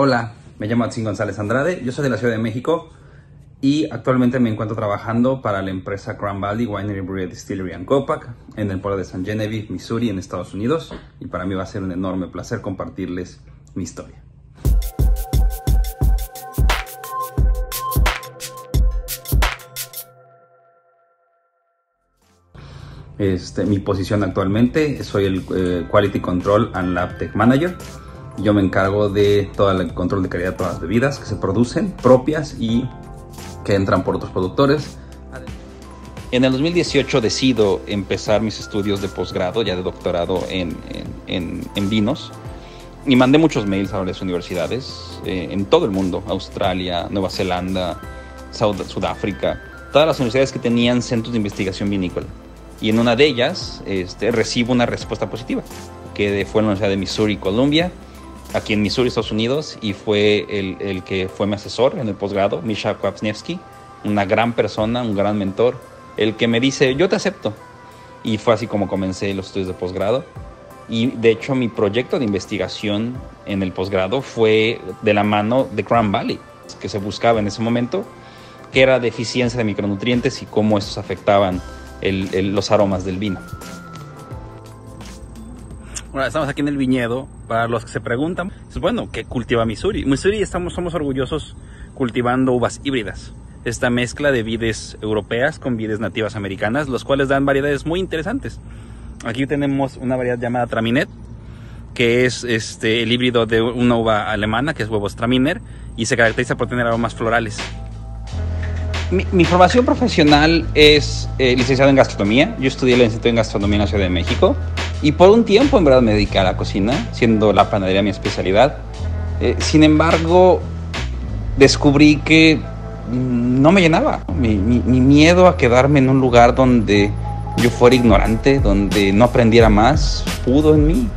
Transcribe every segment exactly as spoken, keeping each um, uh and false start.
Hola, me llamo Atzin González Andrade, yo soy de la Ciudad de México y actualmente me encuentro trabajando para la empresa Crown Valley Winery Brewery Distillery and Copac en el pueblo de Sainte Genevieve, Missouri, en Estados Unidos, y para mí va a ser un enorme placer compartirles mi historia. Este, mi posición actualmente, soy el eh, Quality Control and Lab Tech Manager. Yo me encargo de todo el control de calidad de todas las bebidas que se producen, propias y que entran por otros productores. En el dos mil dieciocho decido empezar mis estudios de posgrado, ya de doctorado en, en, en, en vinos. Y mandé muchos mails a varias universidades eh, en todo el mundo, Australia, Nueva Zelanda, Sud- Sudáfrica, todas las universidades que tenían centros de investigación vinícola. Y en una de ellas este, recibo una respuesta positiva, que fue en la Universidad de Missouri, Columbia, aquí en Missouri, Estados Unidos, y fue el, el que fue mi asesor en el posgrado, Micha Kwasniewski, una gran persona, un gran mentor, el que me dice, yo te acepto. Y fue así como comencé los estudios de posgrado. Y de hecho, mi proyecto de investigación en el posgrado fue de la mano de Crown Valley, que se buscaba en ese momento, que era deficiencia de micronutrientes y cómo estos afectaban el, el, los aromas del vino. Bueno, estamos aquí en el viñedo. Para los que se preguntan, bueno, ¿qué cultiva Missouri? Missouri estamos, somos orgullosos cultivando uvas híbridas. Esta mezcla de vides europeas con vides nativas americanas, los cuales dan variedades muy interesantes. Aquí tenemos una variedad llamada Traminer, que es este, el híbrido de una uva alemana, que es huevos Traminer, y se caracteriza por tener aromas florales. Mi, mi formación profesional es eh, licenciado en gastronomía. Yo estudié el Instituto de Gastronomía en la Ciudad de México. Y por un tiempo en verdad me dediqué a la cocina, siendo la panadería mi especialidad. Eh, sin embargo, descubrí que no me llenaba. Mi, mi, mi miedo a quedarme en un lugar donde yo fuera ignorante, donde no aprendiera más, pudo en mí.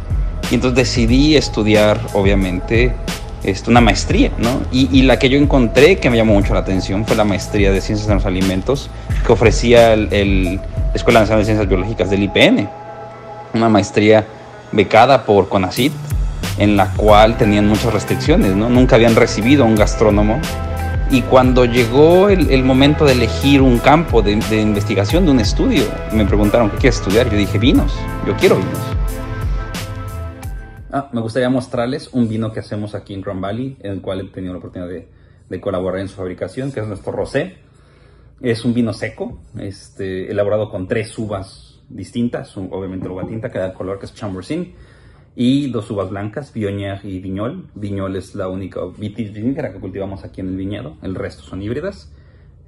Y entonces decidí estudiar, obviamente, este, una maestría, ¿no? Y, y la que yo encontré que me llamó mucho la atención fue la maestría de Ciencias de los Alimentos que ofrecía el, el Escuela Nacional de Ciencias Biológicas del I P N. Una maestría becada por CONACYT, en la cual tenían muchas restricciones, ¿no? Nunca habían recibido a un gastrónomo. Y cuando llegó el, el momento de elegir un campo de, de investigación, de un estudio, me preguntaron, ¿qué quieres estudiar? Yo dije, vinos, yo quiero vinos. Ah, me gustaría mostrarles un vino que hacemos aquí en Crown Valley, en el cual he tenido la oportunidad de, de colaborar en su fabricación, que es nuestro rosé. Es un vino seco, este, elaborado con tres uvas distintas, obviamente uva tinta que da color, que es Chambourcin, y dos uvas blancas, Viognier y Viñol. Viñol es la única vitis vinifera que cultivamos aquí en el viñedo, el resto son híbridas.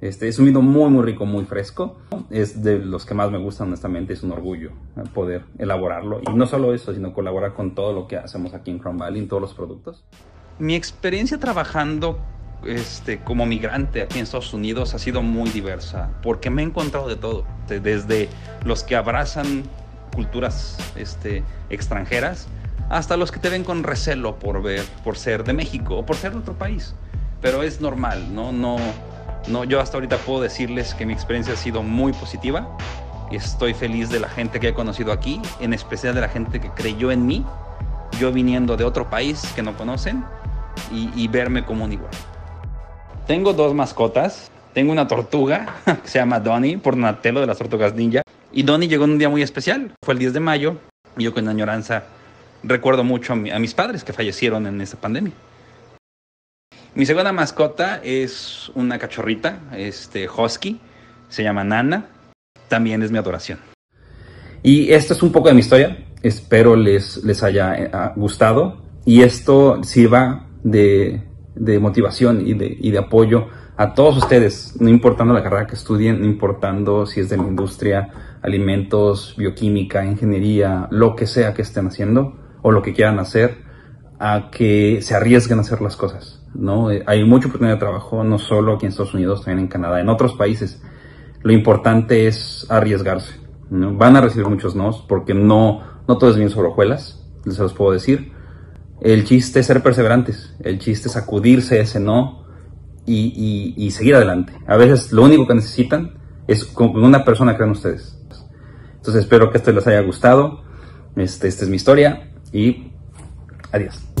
Este es un vino muy muy rico, muy fresco, es de los que más me gustan, honestamente. Es un orgullo poder elaborarlo, y no solo eso, sino colaborar con todo lo que hacemos aquí en Crown Valley, en todos los productos. Mi experiencia trabajando Este, como migrante aquí en Estados Unidos ha sido muy diversa, porque me he encontrado de todo, desde los que abrazan culturas este, extranjeras, hasta los que te ven con recelo por ver, por ser de México o por ser de otro país, pero es normal, ¿no? No, no, yo hasta ahorita puedo decirles que mi experiencia ha sido muy positiva. Estoy feliz de la gente que he conocido aquí, en especial de la gente que creyó en mí, yo viniendo de otro país que no conocen, y, y verme como un igual. Tengo dos mascotas. Tengo una tortuga que se llama Donnie, por Donatello de las Tortugas Ninja. Y Donnie llegó en un día muy especial. Fue el diez de mayo. Y yo con añoranza recuerdo mucho a, mi, a mis padres que fallecieron en esta pandemia. Mi segunda mascota es una cachorrita, este, husky. Se llama Nana. También es mi adoración. Y esto es un poco de mi historia. Espero les, les haya gustado. Y esto sirva de... de motivación y de, y de apoyo a todos ustedes, no importando la carrera que estudien, no importando si es de la industria, alimentos, bioquímica, ingeniería, lo que sea que estén haciendo o lo que quieran hacer, a que se arriesguen a hacer las cosas, ¿no? Hay mucha oportunidad de trabajo, no solo aquí en Estados Unidos, también en Canadá, en otros países. Lo importante es arriesgarse, ¿no? Van a recibir muchos nos, porque no, no todo es bien sobre hojuelas, se los puedo decir. El chiste es ser perseverantes, el chiste es sacudirse ese no y, y, y seguir adelante. A veces lo único que necesitan es una persona, crean ustedes. Entonces espero que esto les haya gustado, este, esta es mi historia y adiós.